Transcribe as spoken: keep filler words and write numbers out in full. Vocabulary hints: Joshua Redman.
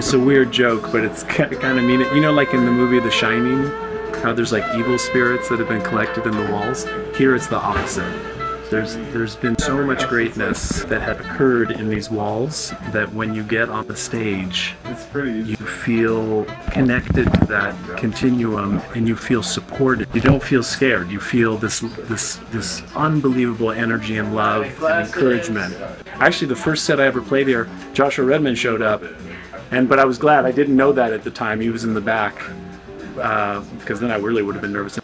It's a weird joke, but it's kind of mean. You know, like in the movie The Shining, how there's like evil spirits that have been collected in the walls? Here it's the opposite. There's, there's been so much greatness that had occurred in these walls that when you get on the stage, it's pretty you feel connected to that continuum and you feel supported. You don't feel scared. You feel this, this, this unbelievable energy and love and encouragement. Actually, the first set I ever played here, Joshua Redman showed up, and but I was glad. I didn't know that at the time. He was in the back, uh, because then I really would have been nervous.